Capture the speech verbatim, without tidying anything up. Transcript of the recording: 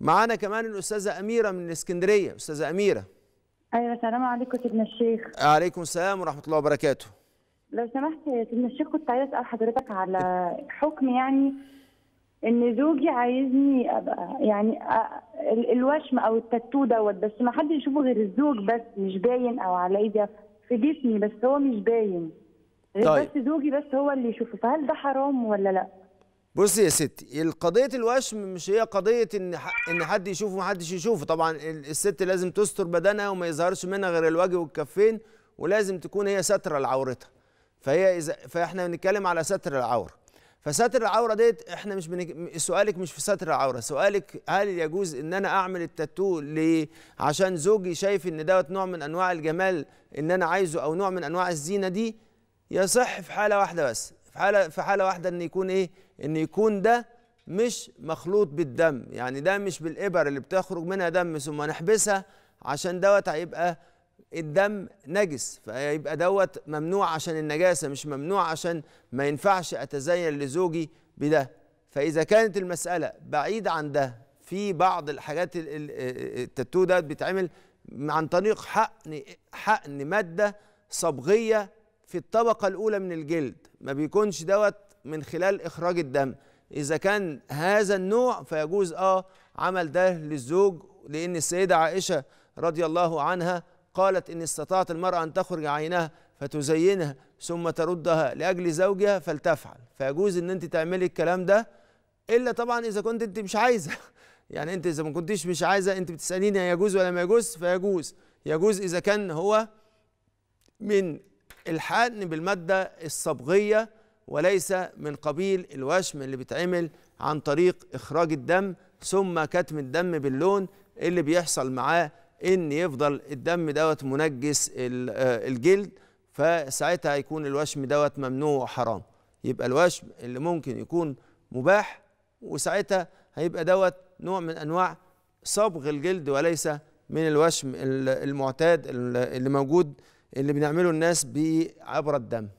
معانا كمان الاستاذه اميره من الاسكندريه. استاذه اميره. ايوه السلام عليكم سيدنا الشيخ. عليكم السلام ورحمه الله وبركاته. لو سمحت سيدنا الشيخ كنت عايز اسال حضرتك على حكم يعني ان زوجي عايزني ابقى يعني الوشم او التاتو دوت بس ما حد يشوفه غير الزوج بس مش باين او على ايدي في جسمي بس هو مش باين. طيب. بس زوجي بس هو اللي يشوفه، فهل ده حرام ولا لا؟ بصي يا ستي، قضية الوشم مش هي قضية إن إن حد يشوفه ومحدش يشوفه، طبعًا الست لازم تستر بدنها وما يظهرش منها غير الوجه والكفين، ولازم تكون هي ساترة لعورتها. فهي إذا فإحنا بنتكلم على ستر العورة. فستر العورة ديت إحنا مش بنك... سؤالك مش في ستر العورة، سؤالك هل يجوز إن أنا أعمل التاتو ليه؟ عشان زوجي شايف إن دوت نوع من أنواع الجمال إن أنا عايزه أو نوع من أنواع الزينة دي؟ يصح في حالة واحدة بس. حالة في حالة واحدة ان يكون ايه؟ ان يكون ده مش مخلوط بالدم، يعني ده مش بالإبر اللي بتخرج منها دم ثم نحبسها عشان دوت هيبقى الدم نجس، فيبقى دوت ممنوع عشان النجاسة، مش ممنوع عشان ما ينفعش أتزين لزوجي بده. فإذا كانت المسألة بعيد عن ده، في بعض الحاجات التاتو ده بيتعمل عن طريق حقن حقن مادة صبغية في الطبقة الأولى من الجلد، ما بيكونش دوت من خلال إخراج الدم. إذا كان هذا النوع فيجوز آه عمل ده للزوج، لأن السيدة عائشة رضي الله عنها قالت إن استطاعت المرأة أن تخرج عينها فتزينها ثم تردها لأجل زوجها فلتفعل، فيجوز إن أنت تعملي الكلام ده، إلا طبعًا إذا كنت أنت مش عايزة، يعني أنت إذا ما كنتيش مش عايزة أنت بتسأليني هيجوز ولا ما يجوز؟ فيجوز، يجوز إذا كان هو من الحقن بالمادة الصبغية وليس من قبيل الوشم اللي بيتعمل عن طريق إخراج الدم ثم كتم الدم باللون، اللي بيحصل معاه إن يفضل الدم دوت منجس الجلد، فساعتها هيكون الوشم دوت ممنوع وحرام. يبقى الوشم اللي ممكن يكون مباح، وساعتها هيبقى دوت نوع من أنواع صبغ الجلد وليس من الوشم المعتاد اللي موجود اللي بنعمله الناس عبر الدم.